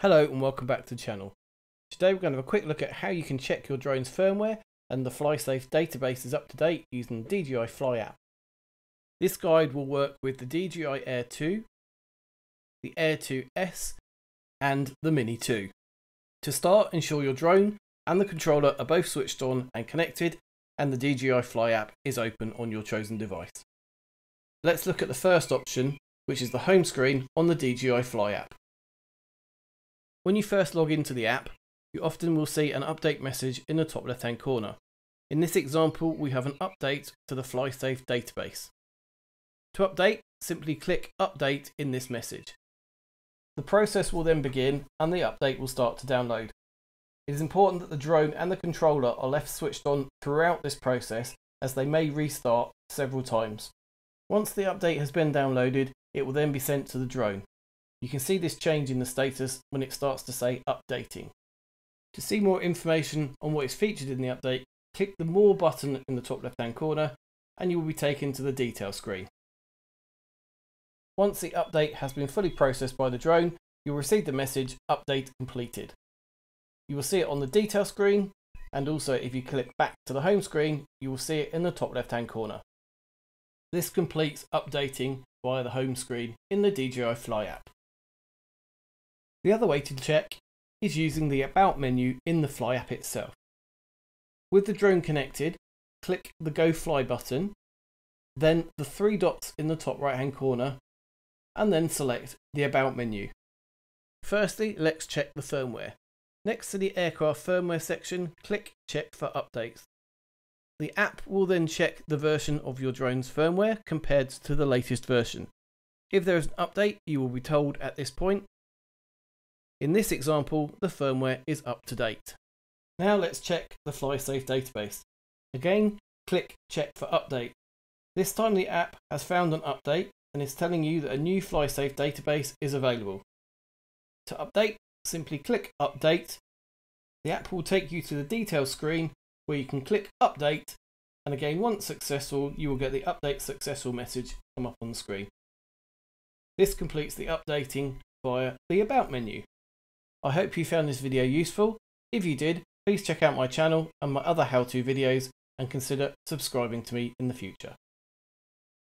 Hello and welcome back to the channel. Today we're going to have a quick look at how you can check your drone's firmware and the FlySafe database is up to date using the DJI Fly app. This guide will work with the DJI Air 2, the Air 2S and the Mini 2. To start, ensure your drone and the controller are both switched on and connected and the DJI Fly app is open on your chosen device. Let's look at the first option, which is the home screen on the DJI Fly app. When you first log into the app, you often will see an update message in the top left hand corner. In this example, we have an update to the FlySafe database. To update, simply click Update in this message. The process will then begin and the update will start to download. It is important that the drone and the controller are left switched on throughout this process as they may restart several times. Once the update has been downloaded, it will then be sent to the drone. You can see this change in the status when it starts to say updating. To see more information on what is featured in the update, click the More button in the top left hand corner and you will be taken to the detail screen. Once the update has been fully processed by the drone, you will receive the message Update completed. You will see it on the detail screen, and also if you click back to the home screen, you will see it in the top left hand corner. This completes updating via the home screen in the DJI Fly app. The other way to check is using the About menu in the Fly app itself. With the drone connected, click the Go Fly button, then the three dots in the top right hand corner, and then select the About menu. Firstly, let's check the firmware. Next to the aircraft firmware section, click Check for Updates. The app will then check the version of your drone's firmware compared to the latest version. If there is an update, you will be told at this point. In this example, the firmware is up to date. Now let's check the FlySafe database. Again, click Check for Update. This time the app has found an update and is telling you that a new FlySafe database is available. To update, simply click Update. The app will take you to the details screen where you can click Update, and again, once successful, you will get the Update Successful message come up on the screen. This completes the updating via the About menu. I hope you found this video useful. If you did, please check out my channel and my other how-to videos and consider subscribing to me in the future.